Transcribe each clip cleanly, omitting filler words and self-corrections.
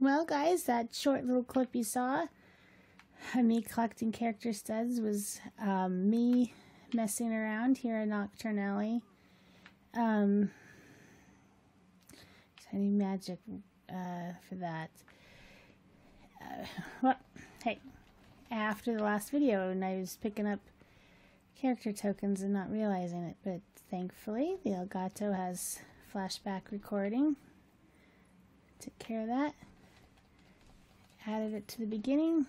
Well, guys, that short little clip you saw of me collecting character studs was me messing around here at Knockturn Alley. I need magic for that. Well, hey, after the last video, and I was picking up character tokens and not realizing it, but thankfully the Elgato has flashback recording. Took care of that. Added it to the beginning,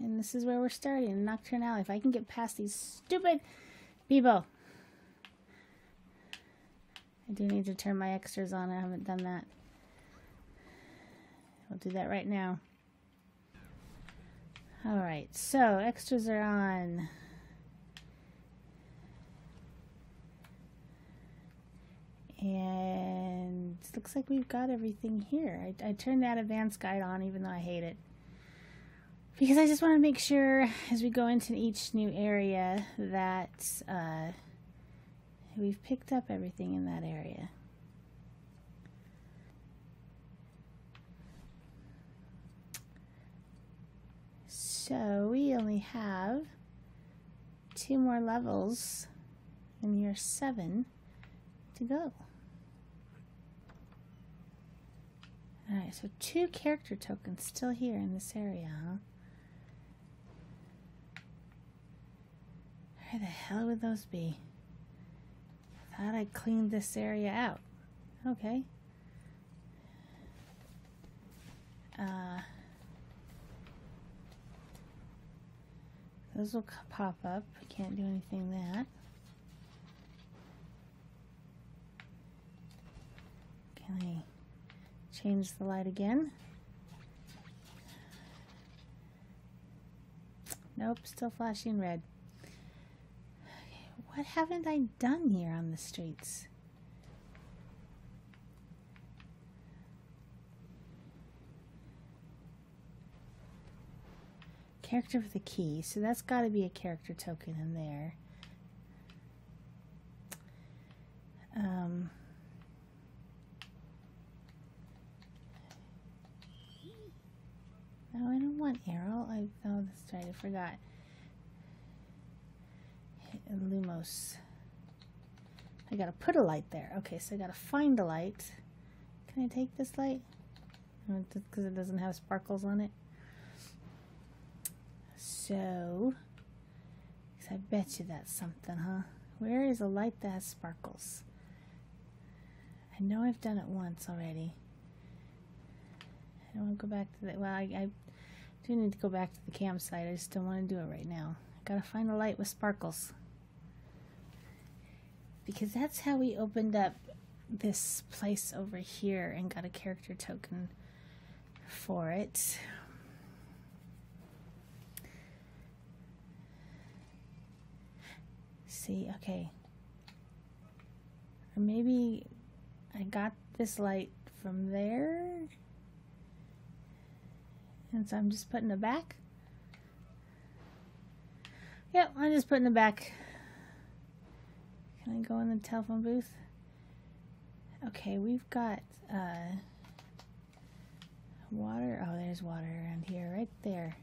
and this is where we're starting, Knockturn Alley. If I can get past these stupid people. I do need to turn my extras on. I haven't done that. I'll do that right now. Alright, so extras are on. And it looks like we've got everything here. I turned that advanced guide on even though I hate it. Because I just want to make sure as we go into each new area that we've picked up everything in that area. So we only have 2 more levels in year 7 to go. Alright, so 2 character tokens still here in this area, huh? Where the hell would those be? I thought I cleaned this area out. Okay. Those will pop up. Can't do anything that. Can I change the light again? Nope, still flashing red. What haven't I done here on the streets? Character with a key, so that's got to be a character token in there. No, I don't want Errol. Oh, that's right, I forgot. Lumos. I gotta put a light there. Okay, so I gotta find a light. Can I take this light? Because it doesn't have sparkles on it. So, because I bet you that's something, huh? Where is a light that has sparkles? I know I've done it once already. I don't want to go back to that. Well, I do need to go back to the campsite. I just don't want to do it right now. Gotta find a light with sparkles. Because that's how we opened up this place over here and got a character token for it. See, okay. Or maybe I got this light from there. And so I'm just putting it back. Yep, I'm just putting it back. Can I go in the telephone booth? Okay, we've got water. Oh, there's water around here, right there.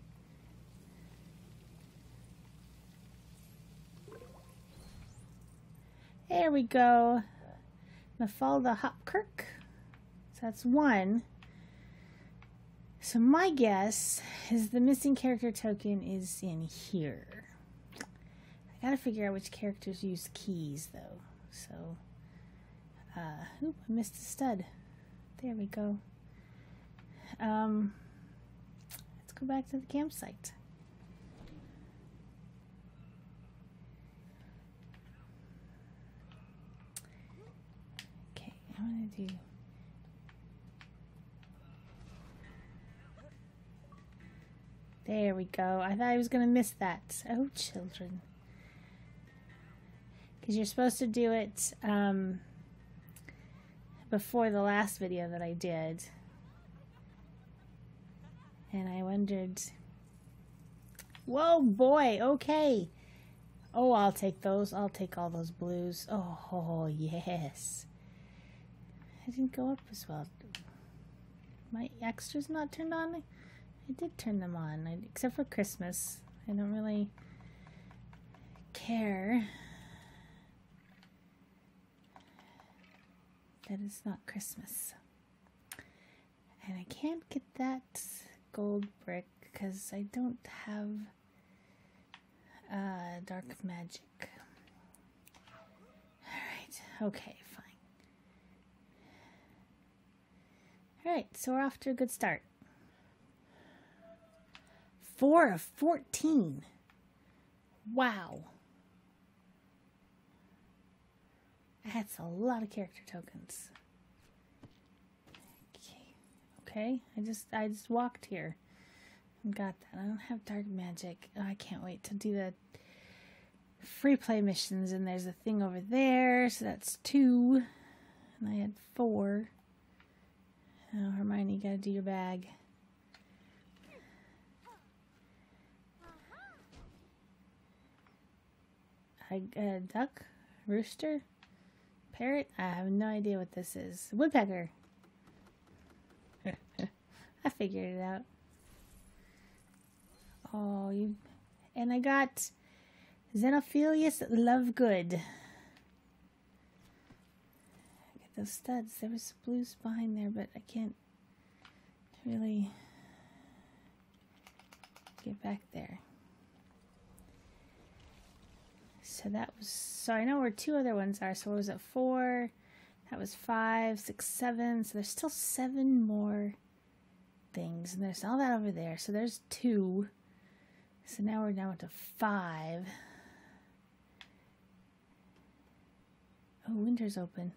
There we go. Mafalda Hopkirk. So that's 1. So my guess is the missing character token is in here. Gotta figure out which characters use keys though. So, oop, I missed a stud. There we go. Let's go back to the campsite. Okay, I'm gonna do. There we go. I thought I was gonna miss that. Oh, children. Because you're supposed to do it before the last video that I did. And I wondered, whoa boy, okay. Oh, I'll take those. I'll take all those blues. Oh, yes. I didn't go up as well. my extras not turned on? I did turn them on, except for Christmas. I don't really care. That is not Christmas. And I can't get that gold brick because I don't have dark magic. Alright, okay, fine. Alright, so we're off to a good start. 4 of 14. Wow. That's a lot of character tokens. Okay. Okay. I just walked here and got that. I don't have dark magic. Oh, I can't wait to do the free play missions, and there's a thing over there, so that's 2. And I had 4. Oh, Hermione, you gotta do your bag. Duck? Rooster? Parrot? I have no idea what this is. Woodpecker! I figured it out. Oh, you... And I got Xenophilius Lovegood. I got those studs. There was blues behind there, but I can't really get back there. So that was, so I know where 2 other ones are, so what was it, 4, that was 5, 6, 7, so there's still 7 more things, and there's all that over there, so there's 2, so now we're down to 5. Oh, winter's open.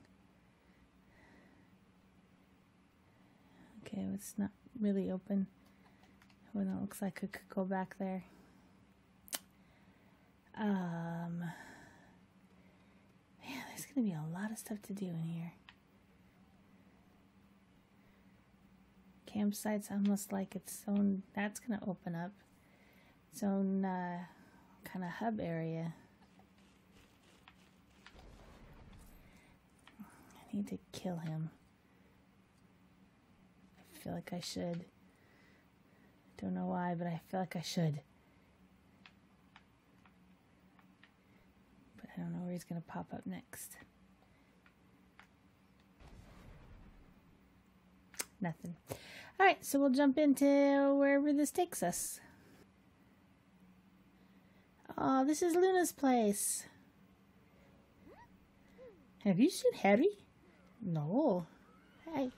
Okay, well, it's not really open when it looks like it could go back there. Man, there's gonna be a lot of stuff to do in here. Campsite's almost like its own, that's gonna open up. Its own, kind of hub area. I need to kill him. I feel like I should. Don't know why, but I feel like I should. I don't know where he's going to pop up next. Nothing. Alright, so we'll jump into wherever this takes us. Oh, this is Luna's place. Have you seen Harry? No. Hey.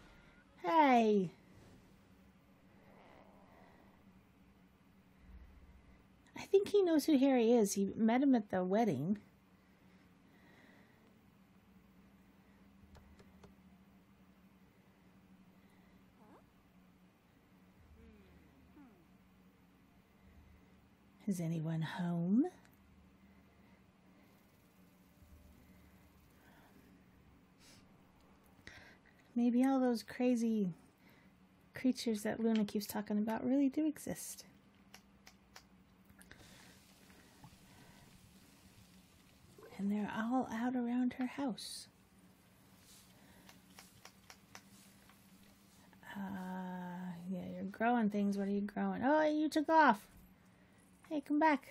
Hey. I think he knows who Harry is. He met him at the wedding. Is anyone home? Maybe all those crazy creatures that Luna keeps talking about really do exist. And they're all out around her house. Yeah, you're growing things. What are you growing? Oh, you took off. Hey, come back.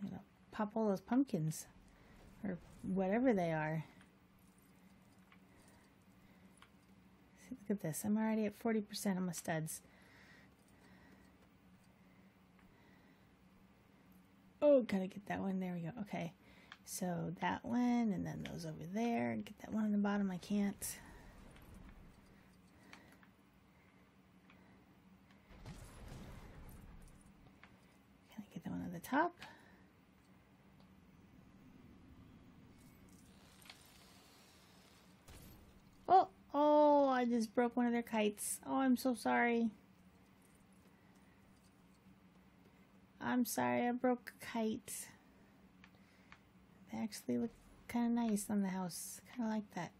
I'm gonna pop all those pumpkins. Or whatever they are. See, look at this. I'm already at 40% of my studs. Oh, gotta get that one. There we go. Okay. So that one, and then those over there. Get that one on the bottom. I can't. The one at the top. Oh, oh, I just broke one of their kites. Oh, I'm so sorry. I'm sorry, I broke a kite. They actually look kind of nice on the house. Kind of like that.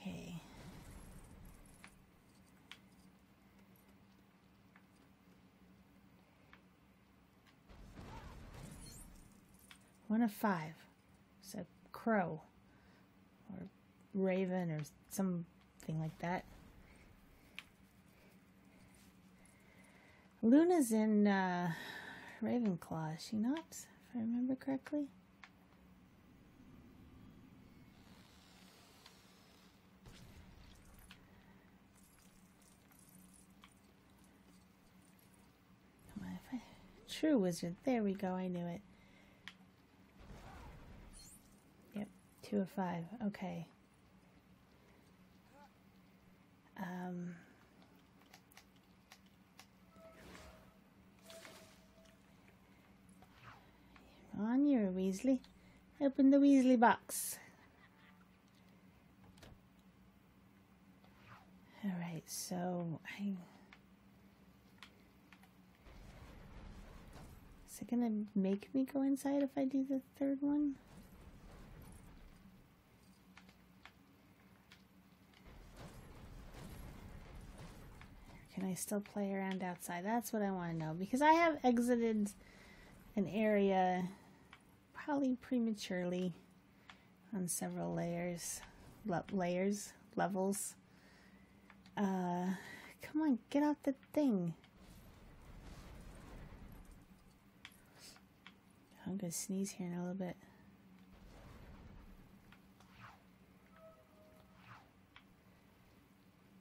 Okay. One of 5. crow or raven or something like that. Luna's in Ravenclaw, is she not, if I remember correctly? Come on, if I... True Wizard, there we go, I knew it. Yep, 2 of 5, okay. On, you're a Weasley. Open the Weasley box. Alright, so Is it gonna make me go inside if I do the third one? Or can I still play around outside? That's what I want to know, because I have exited an area probably prematurely on several levels. Come on, get off the thing. I'm gonna sneeze here in a little bit.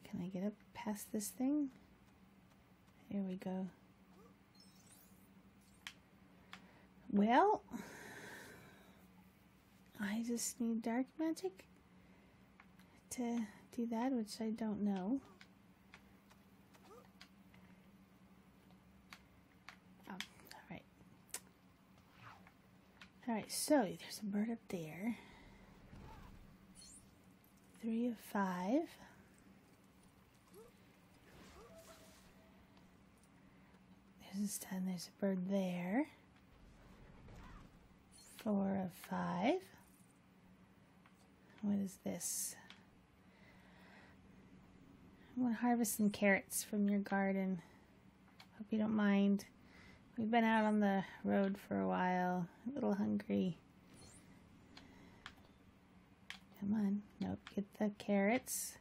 Can I get up past this thing? There we go. Well, I just need dark magic to do that, which I don't know. Oh, alright. Alright, so there's a bird up there. 3 of 5. There's a bird there. 4 of 5. What is this? I want to harvest some carrots from your garden. Hope you don't mind. We've been out on the road for a while. A little hungry. Come on. Nope. Get the carrots.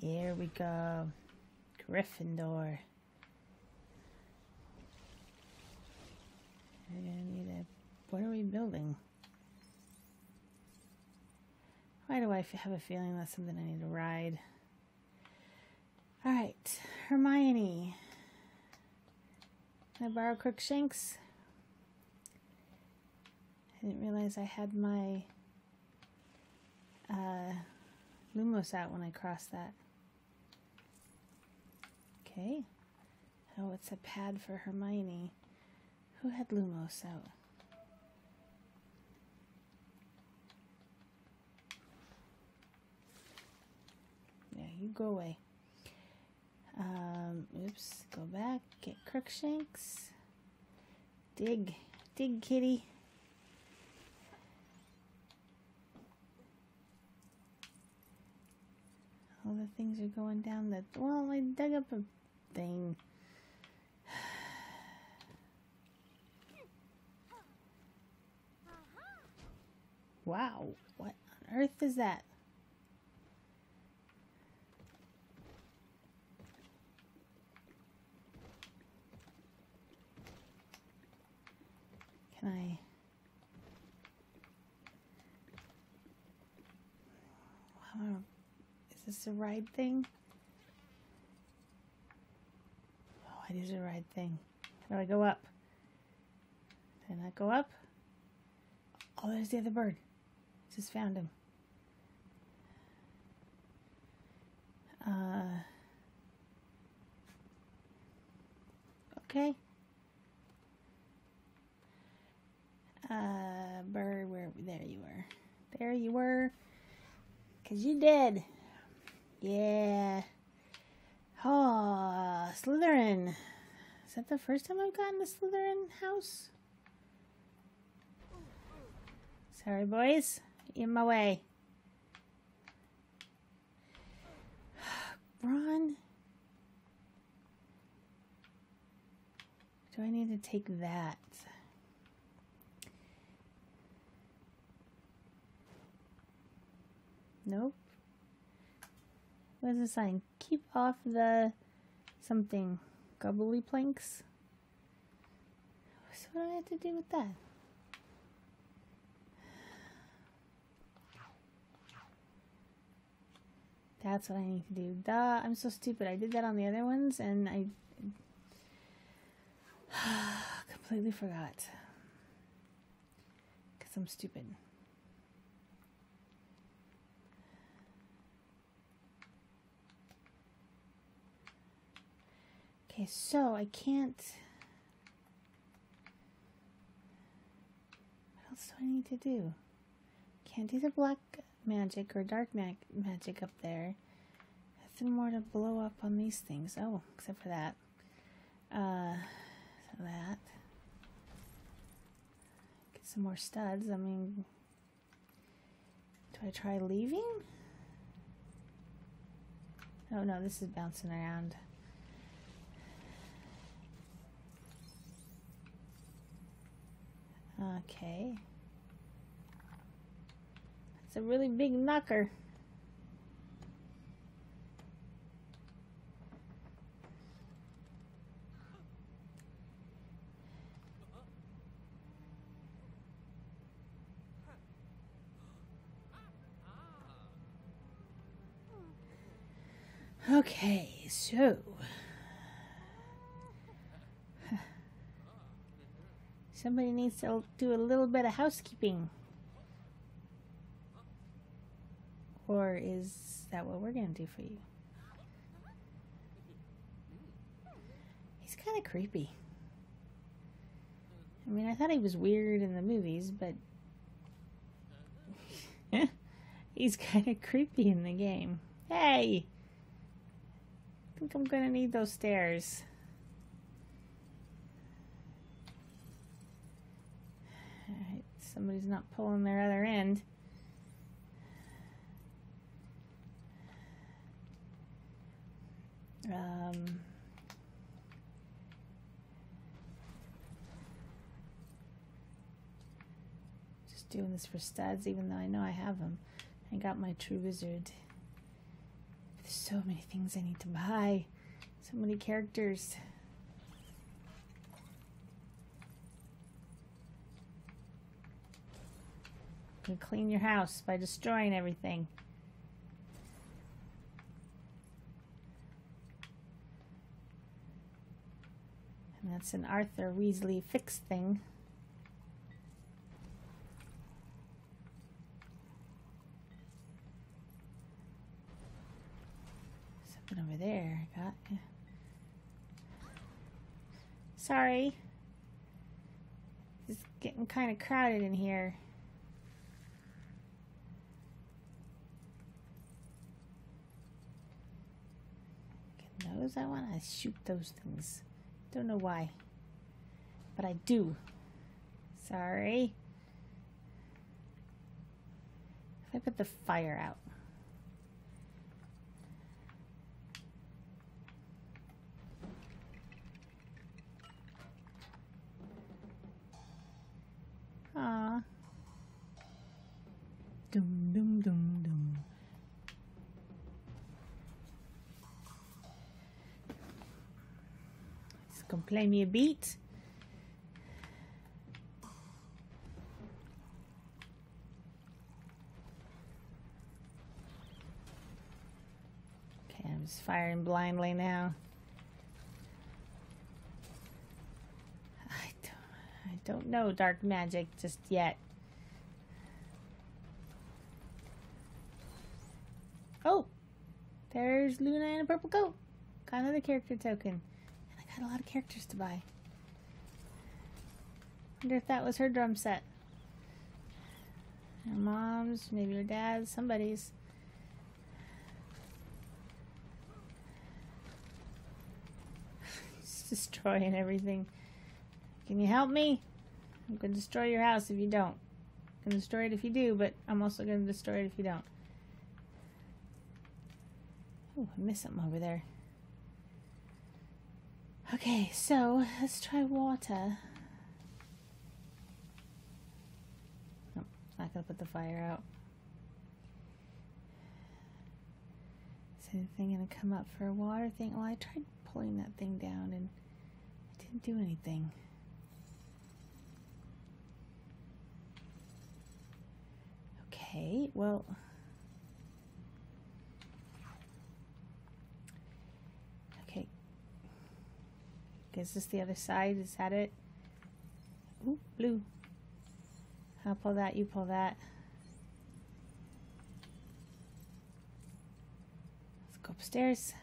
Here we go. Gryffindor. We're gonna need a... What are we building? Why do I have a feeling that's something I need to ride? Alright, Hermione. Can I borrow Crookshanks? I didn't realize I had my Lumos out when I crossed that. Okay. Oh, it's a pad for Hermione. Who had Lumos out? Yeah, you go away. Oops, go back, get Crookshanks. Dig kitty. All the things are going down the... Well, I dug up a thing. Wow, what on earth is that? Can I... Wow, is this a ride thing? Oh, it is a ride thing. How do I go up? Did I not go up? Oh, there's the other bird. Just found him. Okay. Bird, where? There you were. There you were. 'Cause you did. Yeah. Oh, Slytherin. Is that the first time I've gotten a Slytherin house? Sorry, boys. In my way. Ron. Do I need to take that? Nope. What is the sign? Keep off the something. Gobbly planks? So what do I have to do with that? That's what I need to do. Duh, I'm so stupid. I did that on the other ones and I completely forgot. Because I'm stupid. Okay, so I can't... What else do I need to do? Can't do the black magic or dark magic up there. Nothing more to blow up on these things. Oh, except for that. So that. Get some more studs. I mean... Do I try leaving? Oh no, this is bouncing around. Okay. That's a really big knocker. Okay, so... Somebody needs to do a little bit of housekeeping. Or is that what we're gonna do for you? He's kind of creepy. I mean, I thought he was weird in the movies, but... He's kind of creepy in the game. Hey! I think I'm gonna need those stairs. Somebody's not pulling their other end. Just doing this for studs, even though I know I have them. I got my true wizard. There's so many things I need to buy. So many characters. And clean your house by destroying everything. And that's an Arthur Weasley fix thing. Something over there. I got. Sorry. It's getting kind of crowded in here. I want to shoot those things. Don't know why, but I do. Sorry. If I put the fire out. Ah. Dum dum dum dum. Come play me a beat. Okay, I'm just firing blindly now. I don't know dark magic just yet. Oh, there's Luna in a purple coat. Got another character token. Had a lot of characters to buy. Wonder if that was her drum set. Her mom's, maybe her dad's, somebody's. Just destroying everything. Can you help me? I'm gonna destroy your house if you don't. I'm gonna destroy it if you do, but I'm also gonna destroy it if you don't. Oh, I missed something over there. Okay, so let's try water. Oh, I gotta put the fire out. Is anything gonna come up for a water thing? Well, I tried pulling that thing down and it didn't do anything. Okay, well. Okay. Is this the other side? Is that it? Ooh, blue. I'll pull that, you pull that. Let's go upstairs.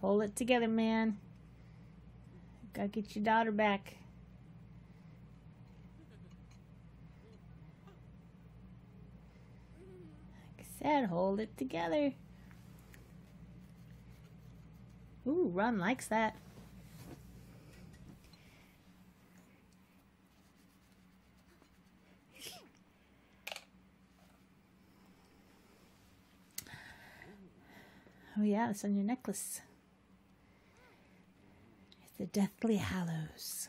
Hold it together, man. Gotta get your daughter back. Like I said, hold it together. Ooh, Ron likes that. Oh yeah, it's on your necklace. The Deathly Hallows.